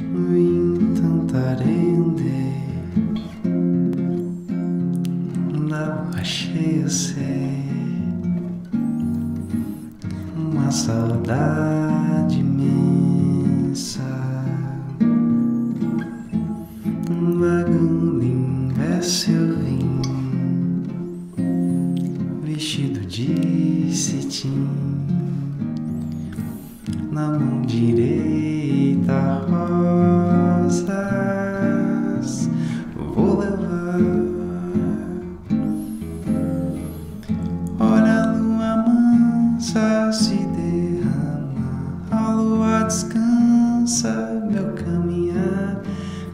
Vim Tantarende, na baixeia sei, uma saudade imensa, vagando em verso eu vim, vestido de cetim, na mão direita rosas vou levar. Olha a lua mansa se derrama, a lua descansa meu caminhar,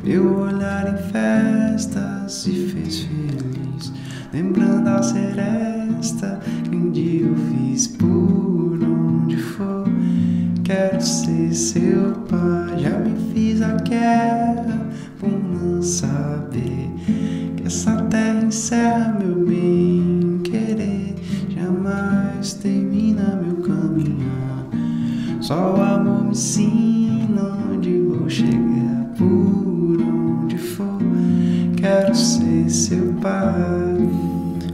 meu olhar em festa se fez feliz, lembrando a seresta que um dia eu fiz por onde for. Quero ser seu pai, já me fiz a guerra por não saber que essa terra encerra meu bem querer. Jamais termina meu caminhar, só o amor me ensina onde vou chegar, por onde for. Quero ser seu pai,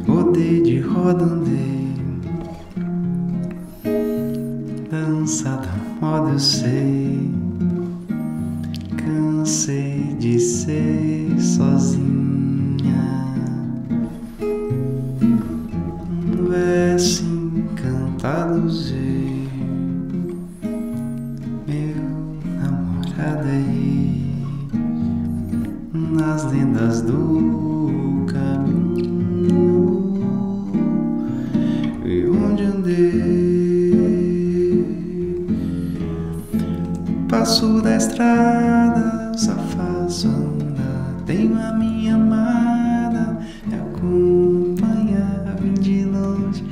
rodei de rodandê, dança da moda eu sei, cansei de ser sozinha, verso encantado usei, meu namorado aí, nas lendas do caminho, e onde andei. Passo da estrada, só faço andar, tenho a minha amada me acompanha, vim de longe,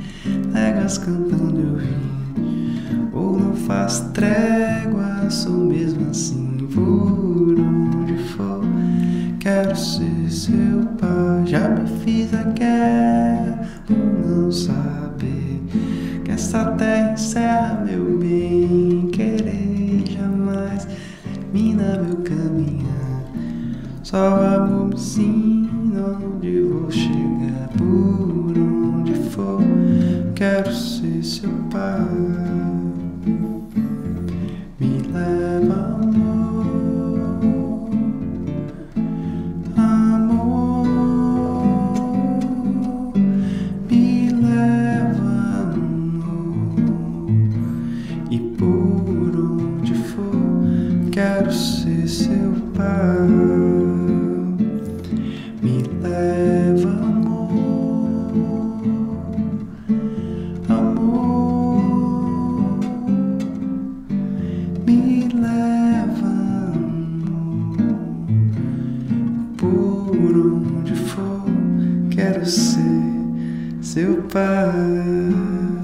léguas cantando eu vim, ou não faço trégua, sou mesmo assim, por onde for. Quero ser seu pai, já me fiz a guerra por não saber que essa terra encerra meu bem querer. Termina meu caminhar, só o amor me ensina onde vou chegar, por onde for. Quero ser seu pai, me leva amor, amor, me leva amor, e por onde for. Quero ser seu pai, me leva amor, amor, me leva amor, por onde for. Quero ser seu pai.